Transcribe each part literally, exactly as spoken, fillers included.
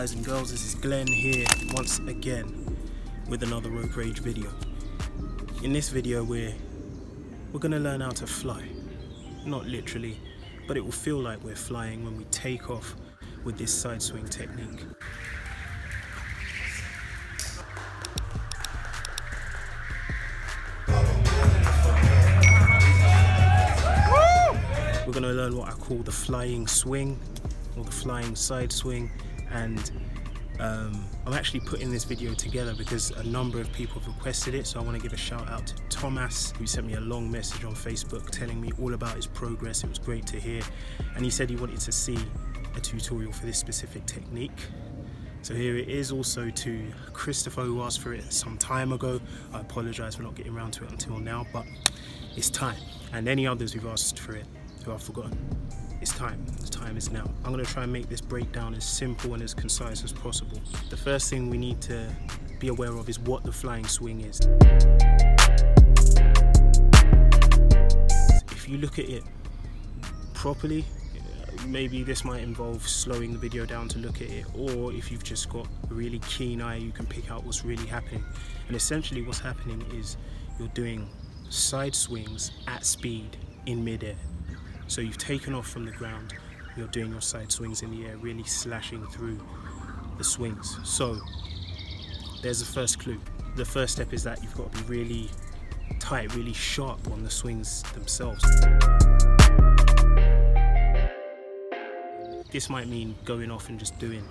guys and girls, this is Glenn here once again with another Rope Rage video. In this video we're we're gonna learn how to fly. Not literally, but it will feel like we're flying when we take off with this side swing technique. We're going to learn what I call the flying swing or the flying side swing, and um, I'm actually putting this video together because a number of people have requested it, so I want to give a shout out to Tomas, who sent me a long message on Facebook telling me all about his progress. It was great to hear, and he said he wanted to see a tutorial for this specific technique. So here it is. Also to Christopher, who asked for it some time ago. I apologise for not getting around to it until now, but it's time, and any others who've asked for it who I've forgotten. It's time, the time is now. I'm gonna try and make this breakdown as simple and as concise as possible. The first thing we need to be aware of is what the flying swing is. If you look at it properly, maybe this might involve slowing the video down to look at it, or if you've just got a really keen eye, you can pick out what's really happening. And essentially what's happening is you're doing side swings at speed in midair. So you've taken off from the ground, you're doing your side swings in the air, really slashing through the swings. So there's the first clue. The first step is that you've got to be really tight, really sharp on the swings themselves. This might mean going off and just doing,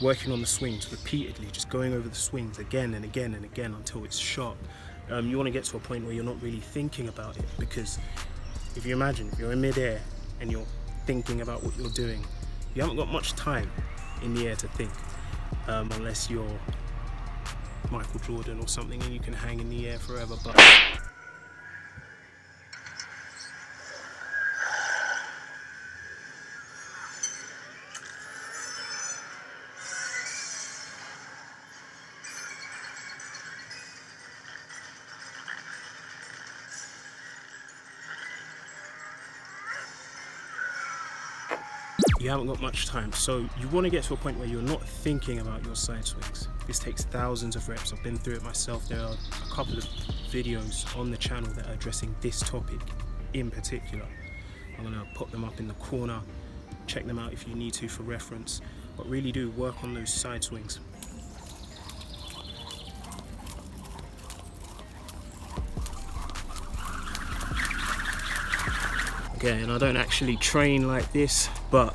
working on the swings repeatedly, just going over the swings again and again and again until it's sharp. Um, you want to get to a point where you're not really thinking about it, because if you imagine, if you're in mid-air and you're thinking about what you're doing, you haven't got much time in the air to think, um, unless you're Michael Jordan or something and you can hang in the air forever. But you haven't got much time, so you want to get to a point where you're not thinking about your side swings. This takes thousands of reps. I've been through it myself. There are a couple of videos on the channel that are addressing this topic in particular. I'm going to pop them up in the corner. Check them out if you need to for reference, but really do work on those side swings. Okay, and I don't actually train like this, but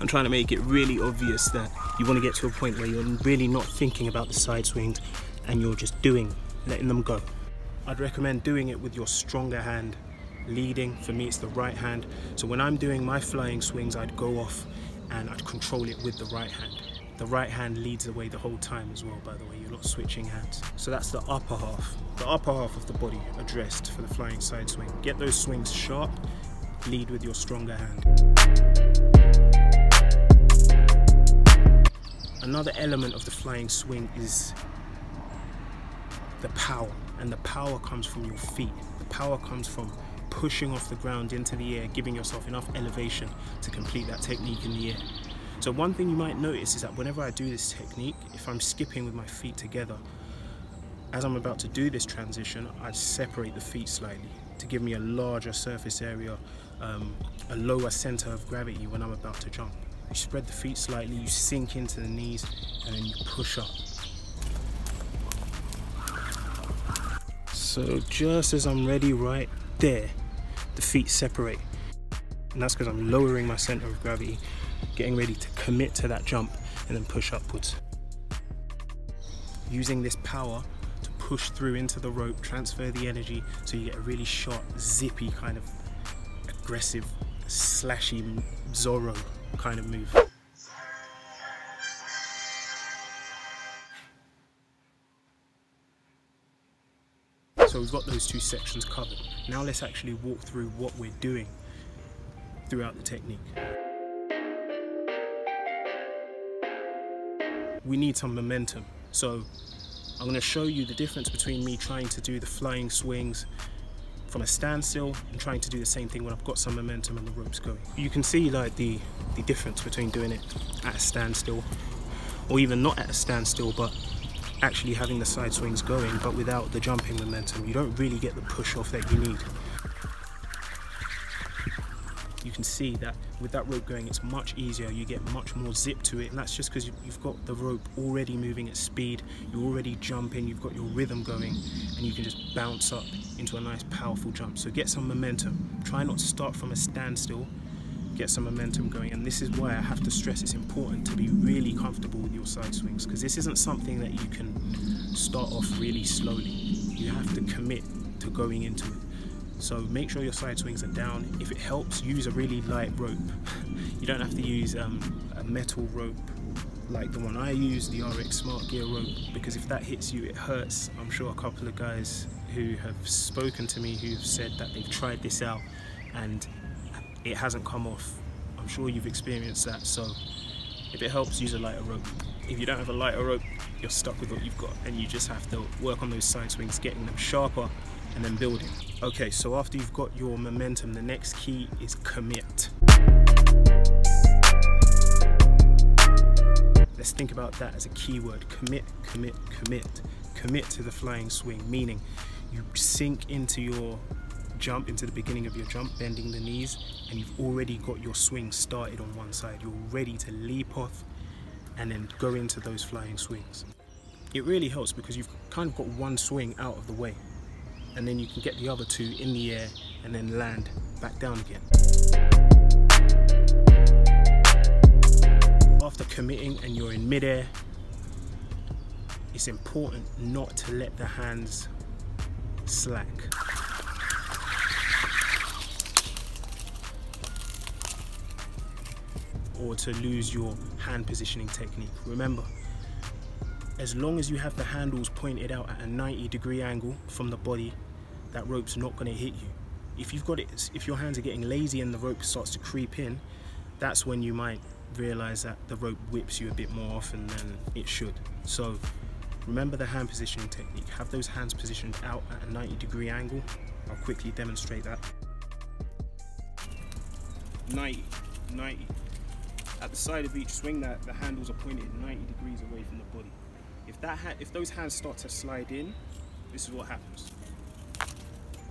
I'm trying to make it really obvious that you want to get to a point where you're really not thinking about the side swings and you're just doing, letting them go. I'd recommend doing it with your stronger hand leading. For me, it's the right hand. So when I'm doing my flying swings, I'd go off and I'd control it with the right hand. The right hand leads the way the whole time as well, by the way. You're not switching hands. So that's the upper half. The upper half of the body addressed for the flying side swing. Get those swings sharp, lead with your stronger hand. Another element of the flying swing is the power, and the power comes from your feet. The power comes from pushing off the ground into the air, giving yourself enough elevation to complete that technique in the air. So one thing you might notice is that whenever I do this technique, if I'm skipping with my feet together, as I'm about to do this transition, I separate the feet slightly to give me a larger surface area, um, a lower center of gravity when I'm about to jump. You spread the feet slightly, you sink into the knees, and then you push up. So just as I'm ready right there, the feet separate. And that's because I'm lowering my center of gravity, getting ready to commit to that jump and then push upwards. Using this power to push through into the rope, transfer the energy, so you get a really sharp, zippy, kind of aggressive, slashy Zorro kind of move. So we've got those two sections covered. Now let's actually walk through what we're doing throughout the technique. We need some momentum. So I'm going to show you the difference between me trying to do the flying swings from a standstill and trying to do the same thing when I've got some momentum and the rope's going. You can see like the, the difference between doing it at a standstill or even not at a standstill, but actually having the side swings going but without the jumping momentum. You don't really get the push off that you need. You can see that with that rope going, it's much easier, you get much more zip to it, and that's just because you've got the rope already moving at speed, you're already jumping, you've got your rhythm going, and you can just bounce up into a nice powerful jump. So get some momentum, try not to start from a standstill, get some momentum going. And this is why I have to stress it's important to be really comfortable with your side swings, because this isn't something that you can start off really slowly, you have to commit to going into it. So make sure your side swings are down. If it helps, use a really light rope. You don't have to use um, a metal rope like the one I use, the R X Smart Gear rope, because if that hits you, it hurts. I'm sure a couple of guys who have spoken to me who've said that they've tried this out and it hasn't come off. I'm sure you've experienced that, so if it helps, use a lighter rope. If you don't have a lighter rope, you're stuck with what you've got, and you just have to work on those side swings, getting them sharper, and then building. Okay, so after you've got your momentum, the next key is commit. Let's think about that as a key word. Commit, commit, commit. Commit to the flying swing, meaning you sink into your jump, into the beginning of your jump, bending the knees, and you've already got your swing started on one side. You're ready to leap off and then go into those flying swings. It really helps because you've kind of got one swing out of the way, and then you can get the other two in the air and then land back down again. After committing and you're in midair, it's important not to let the hands slack. Or to lose your hand positioning technique. Remember, as long as you have the handles pointed out at a ninety degree angle from the body, that rope's not going to hit you. If you've got it, if your hands are getting lazy and the rope starts to creep in, that's when you might realize that the rope whips you a bit more often than it should. So remember the hand positioning technique. Have those hands positioned out at a ninety degree angle. I'll quickly demonstrate that. ninety, ninety. At the side of each swing, that the handles are pointed ninety degrees away from the body. If, that ha if those hands start to slide in, this is what happens,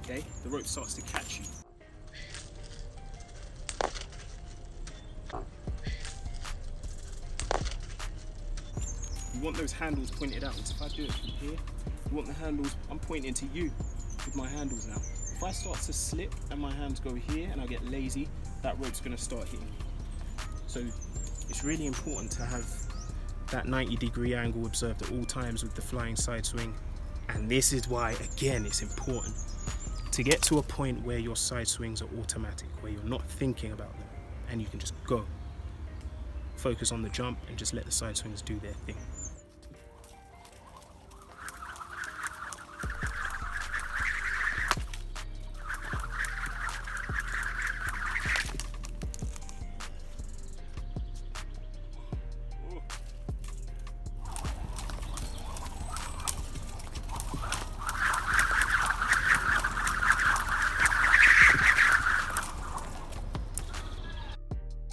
okay? The rope starts to catch you. You want those handles pointed out. If I do it from here, you want the handles, I'm pointing to you with my handles now. If I start to slip and my hands go here and I get lazy, that rope's gonna start hitting you. So it's really important to have that ninety degree angle observed at all times with the flying side swing. And this is why, again, it's important to get to a point where your side swings are automatic, where you're not thinking about them and you can just go. Focus on the jump and just let the side swings do their thing.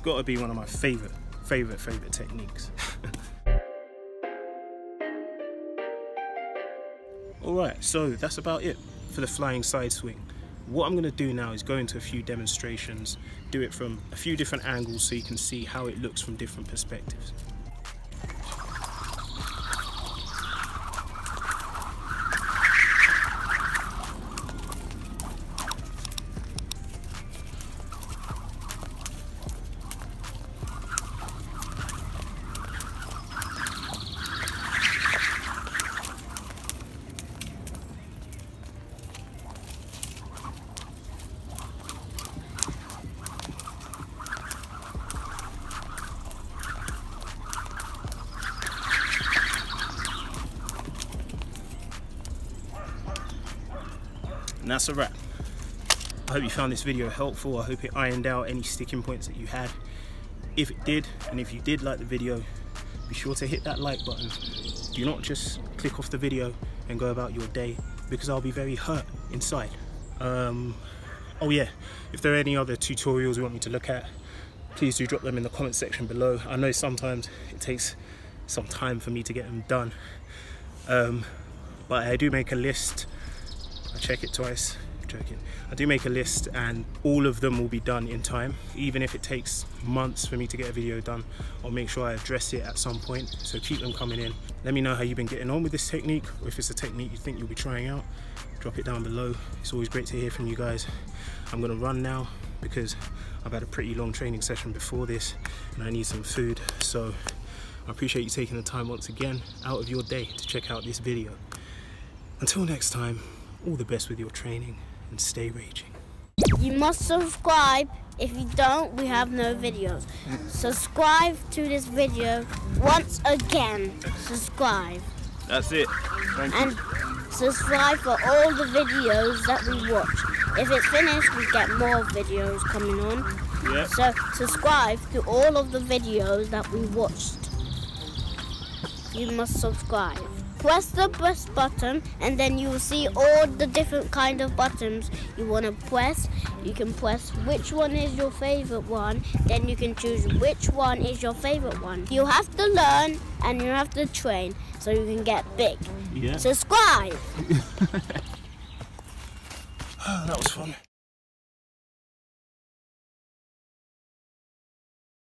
Got to be one of my favorite, favorite, favorite techniques. All right, so that's about it for the flying side swing. What I'm going to do now is go into a few demonstrations, do it from a few different angles so you can see how it looks from different perspectives. And that's a wrap. I hope you found this video helpful. I hope it ironed out any sticking points that you had. If it did, and if you did like the video, be sure to hit that like button. Do not just click off the video and go about your day, because I'll be very hurt inside. Um, oh yeah, if there are any other tutorials you want me to look at, please do drop them in the comment section below. I know sometimes it takes some time for me to get them done, um, but I do make a list. I check it twice, I'm joking. I do make a list and all of them will be done in time. Even if it takes months for me to get a video done, I'll make sure I address it at some point, so keep them coming in. Let me know how you've been getting on with this technique, or if it's a technique you think you'll be trying out, drop it down below. It's always great to hear from you guys. I'm gonna run now because I've had a pretty long training session before this and I need some food. So I appreciate you taking the time once again out of your day to check out this video. Until next time, all the best with your training and stay raging. You must subscribe. If you don't, we have no videos. Subscribe to this video once again. Subscribe. That's it. Thank and you. Subscribe for all the videos that we watch. If it's finished, we get more videos coming on. Yep. So subscribe to all of the videos that we watched. You must subscribe. Press the press button and then you will see all the different kind of buttons you want to press. You can press which one is your favorite one, then you can choose which one is your favorite one. You have to learn and you have to train so you can get big. Yeah. Subscribe! That was fun.